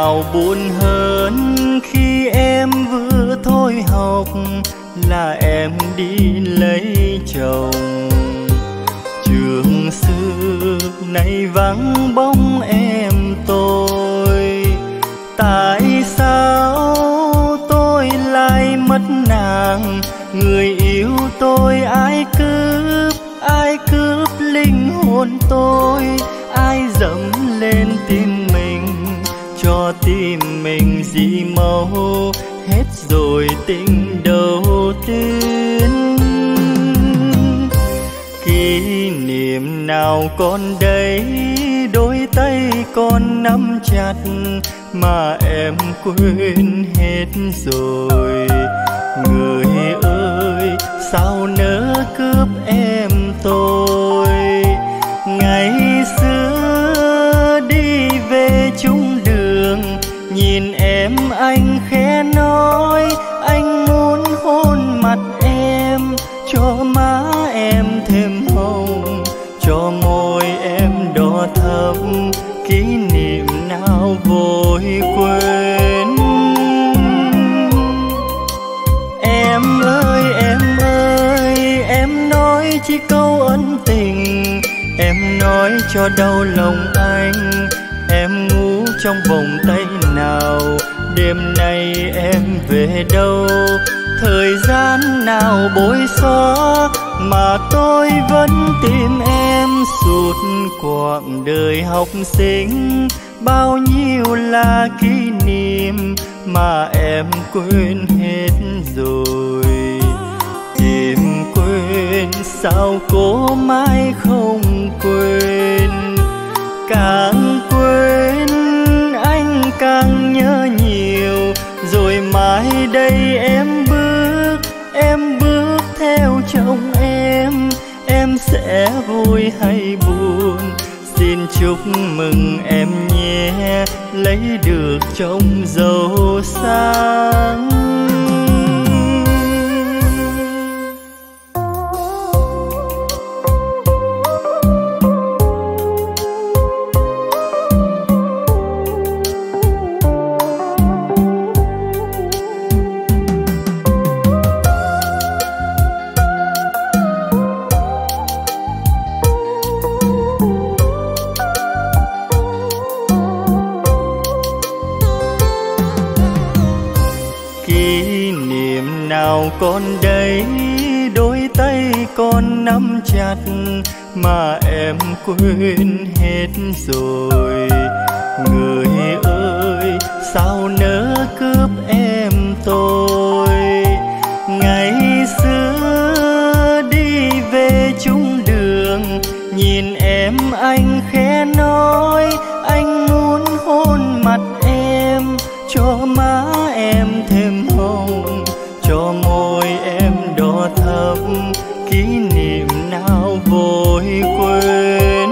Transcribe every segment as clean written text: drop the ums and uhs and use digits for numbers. nào buồn hơn khi em vừa thôi học là em đi lấy chồng. Trường xưa nay vắng bóng em tôi, tại sao tôi lại mất nàng? Người yêu tôi ai cướp linh hồn tôi, ai dẫm lên tim mình cho tim mình dị màu. Hết rồi tình đầu tiên, kỷ niệm nào còn đây, đôi tay còn nắm chặt mà em quên hết rồi. Người ơi sao nỡ cướp em tôi, ngày xưa đi về chung đường nhìn em anh khẽ nói anh muốn hôn mặt em cho má em thêm hồng, cho môi em đỏ thẫm. Kỷ niệm nào vội quên em ơi, em ơi, em nói chỉ câu ân tình, em nói cho đau lòng anh. Em ngủ trong vòng tay nào, đêm nay em về đâu? Thời gian nào bối xóa mà tôi vẫn tìm em suốt quãng đời học sinh. Bao nhiêu là kỷ niệm mà em quên hết rồi. Tìm quên sao cố mãi không quên, càng quên anh càng nhớ nhiều. Rồi mãi đây em bước theo chồng em sẽ vui hay buồn. Xin chúc mừng em nhé, lấy được chồng giàu sang. Còn đây đôi tay con nắm chặt mà em quên hết rồi. Người ơi sao nỡ cướp em tôi, ngày xưa đi về chung đường nhìn em anh khẽ nói anh muốn hôn mặt em cho má em thêm hồng, cho môi em đỏ thẫm. Kỷ niệm nào vội quên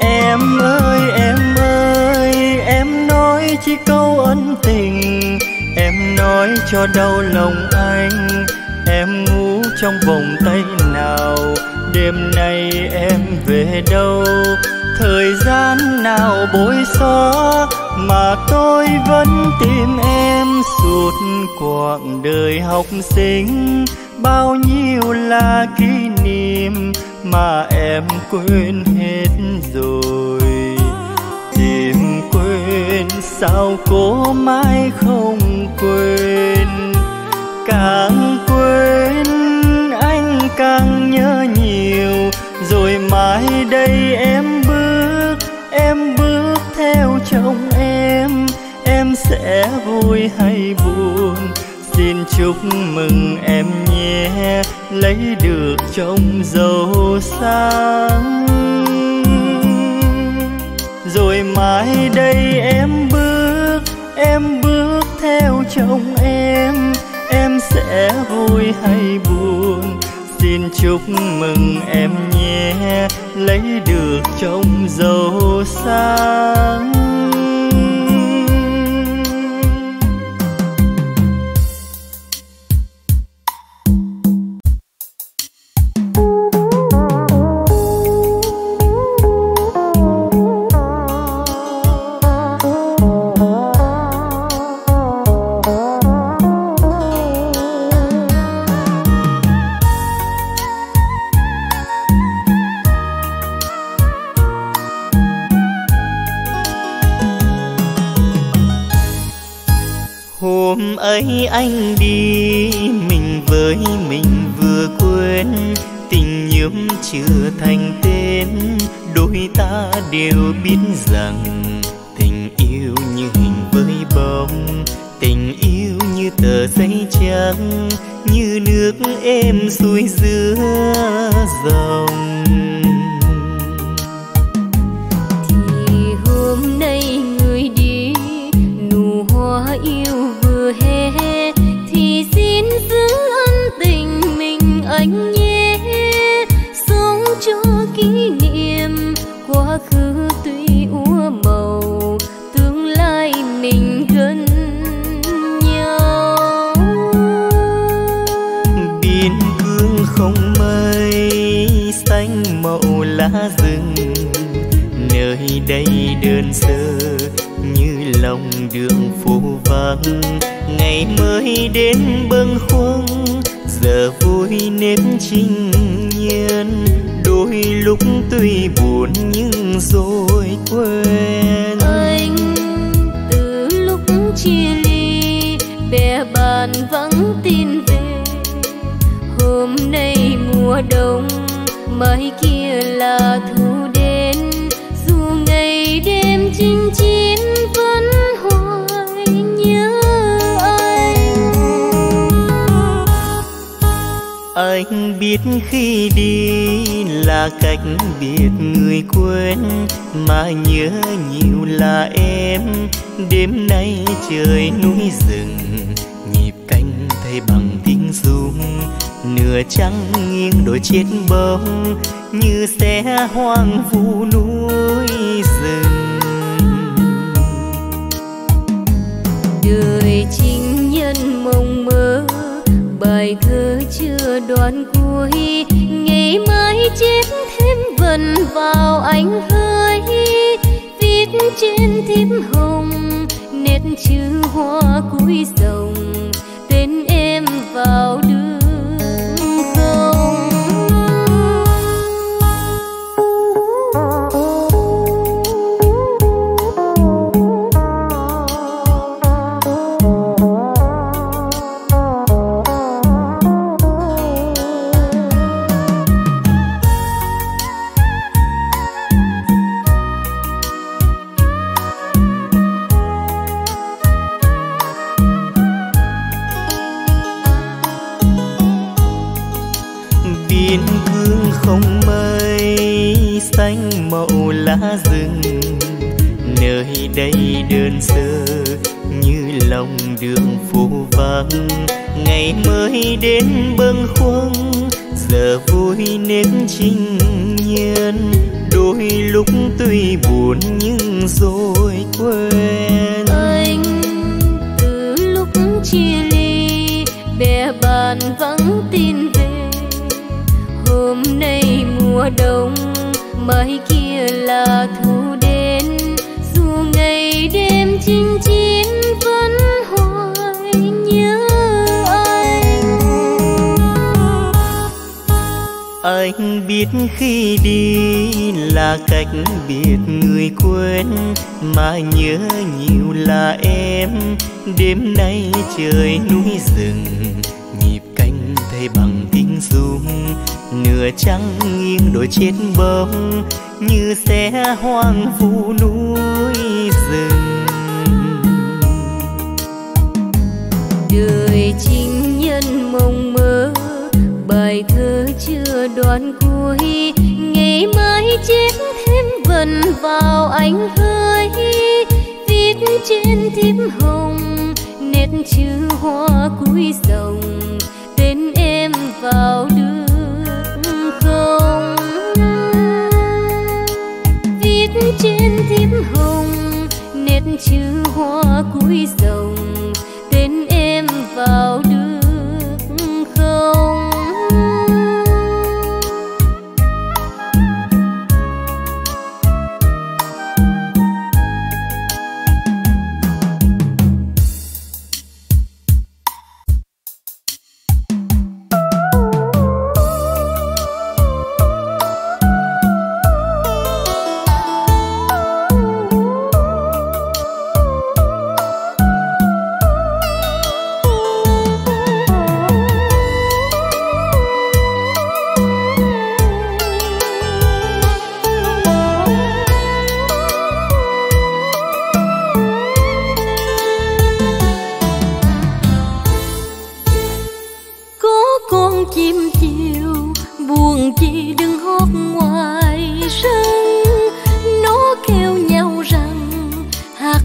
em ơi, em ơi, em nói chỉ câu ân tình, em nói cho đau lòng anh. Em ngủ trong vòng tay nào, đêm nay em về đâu? Thời gian nào bối xóa mà tôi vẫn tìm em suốt quãng đời học sinh. Bao nhiêu là kỷ niệm mà em quên hết rồi. Tìm quên sao cố mãi không quên, càng quên anh càng nhớ nhiều. Rồi mãi đây em bước theo chồng em sẽ vui hay buồn. Xin chúc mừng em nhé, lấy được chồng giàu sang. Rồi mãi đây em bước theo chồng em sẽ vui hay buồn. Xin chúc mừng em nhé, lấy được chồng giàu sang. Hôm ấy anh đi, mình với mình vừa quên, tình nhuốm chưa thành tên, đôi ta đều biết rằng tình yêu như hình với bóng, tình yêu như tờ giấy trắng, như nước êm xuôi giữa dòng. Thì hôm nay người đi, nụ hoa yêu vừa hé, thì xin giữ ân tình mình anh nhé. Sống cho kỷ niệm quá khứ tuy úa màu, tương lai mình gần nhau. Biên cương không mây, xanh màu lá rừng, nơi đây đơn sơ như lòng đường phố vắng. Ngày mới đến bâng khuâng, giờ vui nếp trinh nhiên, đôi lúc tuy buồn nhưng rồi quên. Anh từ lúc chia ly, bè bạn vắng tin về, hôm nay mùa đông mai kia là thu đến, dù ngày đêm chinh chiến vẫn hoài nhớ anh. Anh biết khi đi là cách biệt người quên, mà nhớ nhiều là em. Đêm nay trời núi rừng, nhịp canh thay bằng tiếng rung, nửa trắng nghiêng đôi chết bóng, như xé hoang vu núi rừng. Đời chính nhân mộng mơ, bài thơ chưa đoạn cuối, ngày mai chết thêm vần vào ánh hơi, viết trên thiếp hồng nét chữ hoa cuối dòng, tên em vào đường. Xanh màu lá rừng, nơi đây đơn sơ như lòng đường phố vắng. Ngày mới đến bâng khuâng, giờ vui nếp trinh nhiên, đôi lúc tuy buồn nhưng rồi quên. Anh từ lúc chia ly, bè bạn vắng tin về, hôm nay mùa đông mai kia là thu đến, dù ngày đêm chinh chiến vẫn hoài nhớ anh. Anh biết khi đi là cách biệt người quên, mà nhớ nhiều là em. Đêm nay trời núi rừng, nhịp canh thay bằng tiếng rung, nửa trắng nghiêng đôi chết bóng, như xé hoang vu núi rừng. Đời chính nhân mộng mơ, bài thơ chưa đoạn cuối, ngày mai chết thêm vần vào ánh hơi, viết trên thiếp hồng nét chữ hoa cuối dòng, tên em vào đường. Viết trên thiếp hồng nét chữ hoa cuối dòng, tên em vào được không?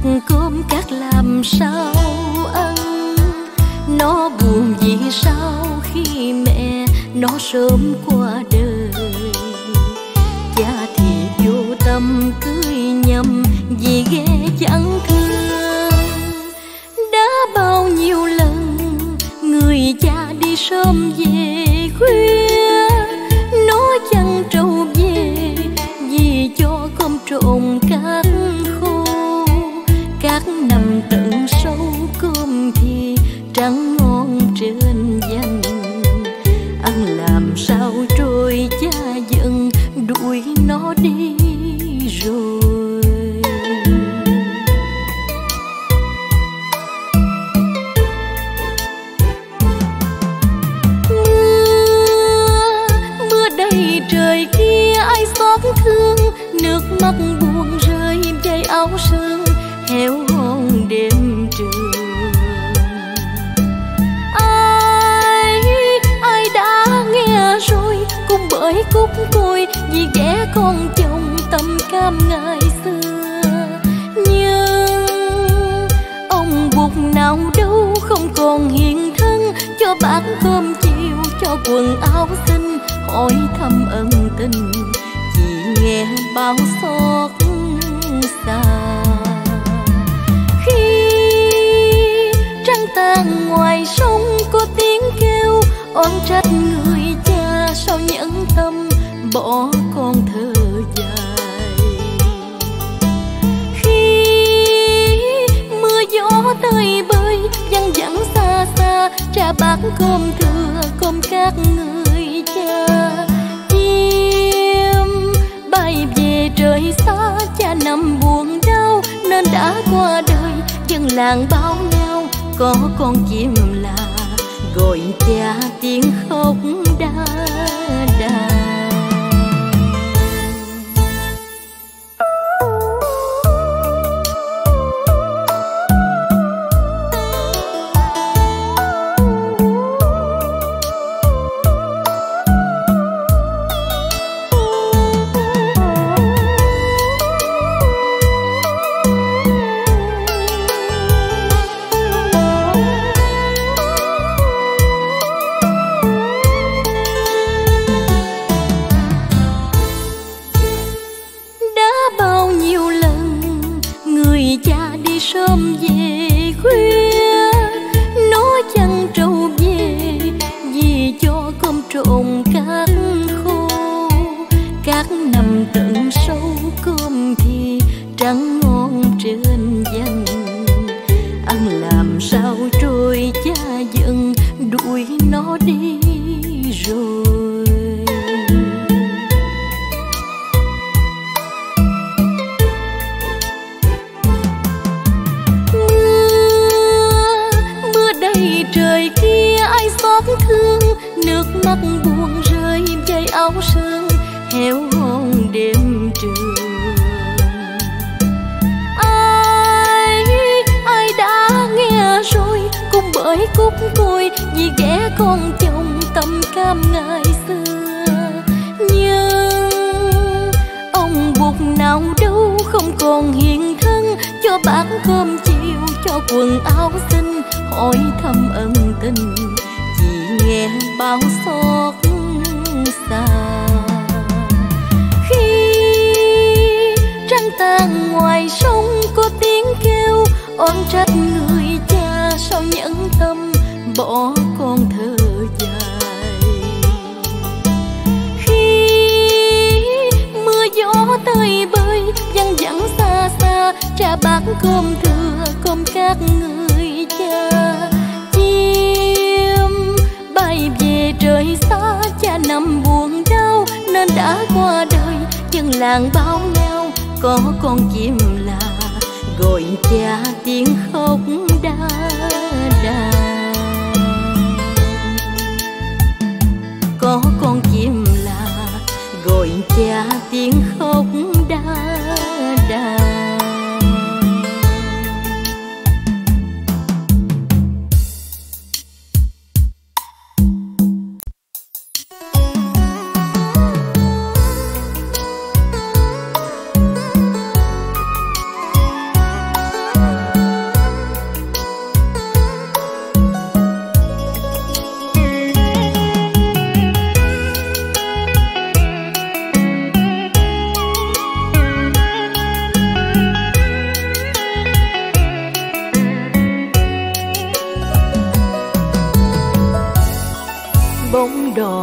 cơm cát làm sao ăn, nó buồn vì sao khi mẹ nó sớm qua đời. Cha thì vô tâm cưới nhầm vì ghé chẳng thương. Đã bao nhiêu lần người cha đi sớm về khuya, nó chẳng trâu về vì cho không trộn cát khô. Cát nằm tận sâu cơm thì trắng ngon trên văn, ăn làm sao trôi cha dần đuổi nó đi rồi. Mưa, mưa đầy trời kia ai xót thương, nước mắt buồn rơi đầy áo sương héo hon đêm trường. Cũng bởi khúc côi vì ghé con chồng tâm cam ngày xưa, nhưng ông buộc nào đâu không còn hiện thân, cho bát cơm chiều cho quần áo xinh, hỏi thăm ân tình chỉ nghe bao xót xa. Khi trăng tàn ngoài sông có tiếng kêu oán trách người sao nhẫn tâm bỏ con thơ dài. Khi mưa gió tơi bơi văng vẳng xa xa, cha bát cơm thừa cơm các người cha. Chim bay về trời xa, cha nằm buồn đau nên đã qua đời. Dân làng báo nhau có con chim là gọi cha tiếng khóc đã đà.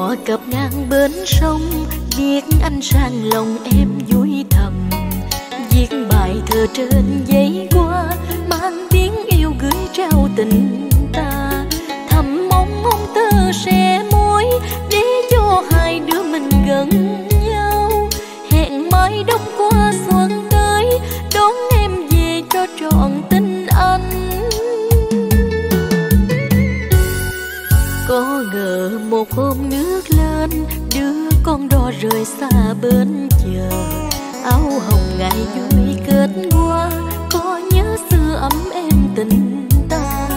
cỏ cập ngang bến sông, biết anh sang lòng em vui thầm. Viết bài thơ trên giấy qua, mang tiếng yêu gửi trao tình ta. Thầm mong ông tơ sẽ mối, để cho hai đứa mình gần nhau. Hẹn mai đông qua xuân tới, đón em về cho trọn tình anh. Có ngờ một hôm nước lên, đứa con đò rời xa bến chờ. Áo hồng ngày vui kết qua, có nhớ xưa ấm em tình ta.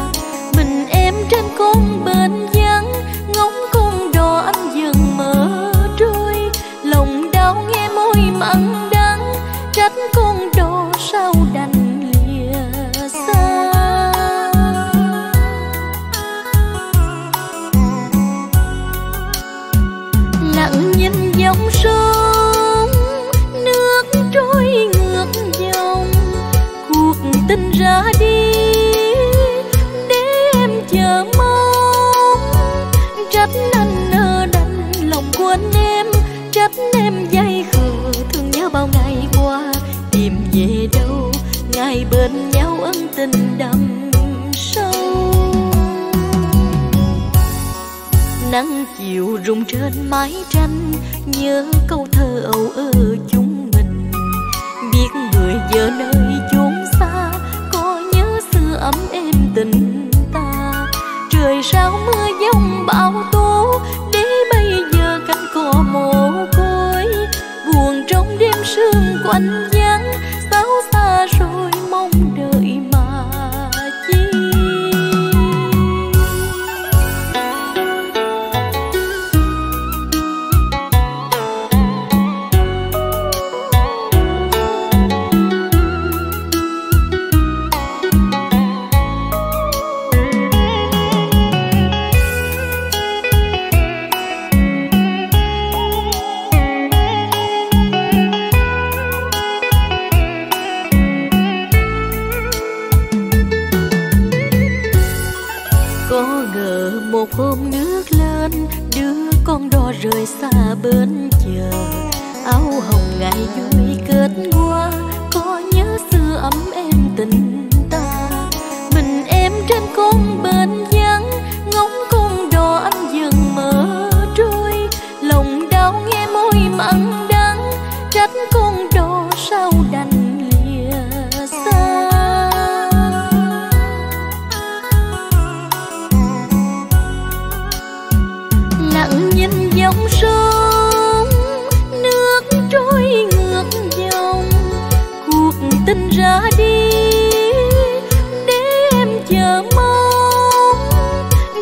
Mình em trên con bến vắng, ngóng con đò anh dần mơ trôi. Lòng đau nghe môi mặn đắng, trách con đò sao đành. Lặng nhìn dòng sông, nước trôi ngược dòng. Cuộc tình ra đi, để em chờ mong. Trách anh nỡ đành lòng quên em, trách em dây khờ thương nhớ bao ngày qua. Tìm về đâu, ngày bên nhau ân tình đậm sâu. Nắng chiều rung trên mái tranh, nhớ câu thơ âu ơ chúng mình. Biết người giờ nơi chốn xa, có nhớ xưa ấm êm tình ta. Trời sao mưa giông bão tố, để bây giờ cánh cò mồ côi. Buồn trong đêm sương quạnh vắng, xáo xa rồi mong đợi mà chi. Một hôm nước lên, đứa con đò rời xa bến chờ. Áo hồng ngày vui kết qua, có nhớ xưa ấm em tình ta. Mình em trên con bến vắng, ngóng con đò anh dần mơ trôi. Lòng đau nghe môi mặn đắng, trách con đò sao đành. Lặng nhìn dòng sông, nước trôi ngược dòng. Cuộc tình ra đi, để em chờ mong.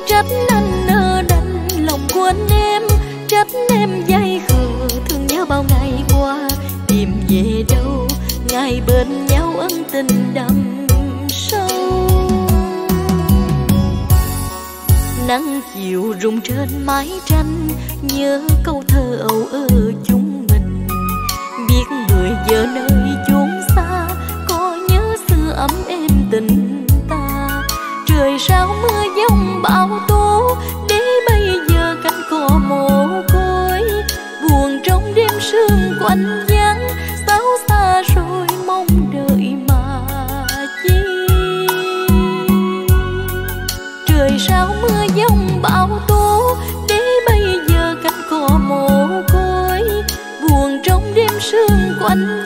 Trách anh nỡ đành lòng quên em, trách em dây khờ thương nhớ bao ngày qua. Tìm về đâu, ngày bên nhau ân tình đậm sâu. Nắng chiều rung trên mái tranh, nhớ câu thơ âu ơ chúng mình. Biết người giờ nơi chốn xa, có nhớ xưa ấm êm tình ta. Trời sao mưa giông bão tố, để bây giờ cánh cò mồ côi. Buồn trong đêm sương quạnh vắng, xáo xa rồi mong đợi mà chi. Trời sao mưa giông bão tố, để bây giờ cánh cò mồ côi. Buồn trong đêm sương quạnh